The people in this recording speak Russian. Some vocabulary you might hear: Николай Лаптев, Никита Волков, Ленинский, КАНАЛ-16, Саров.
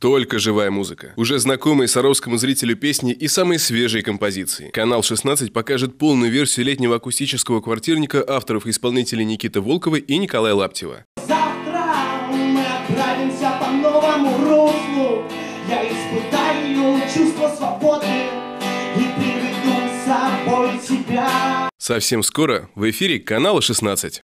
Только живая музыка. Уже знакомые саровскому зрителю песни и самые свежие композиции. «Канал-16» покажет полную версию летнего акустического квартирника авторов и исполнителей Никиты Волкова и Николая Лаптева. Завтра мы отправимся по новому руслу. Я испытаю чувство свободы и приведу с собой тебя. Совсем скоро в эфире «Канала-16».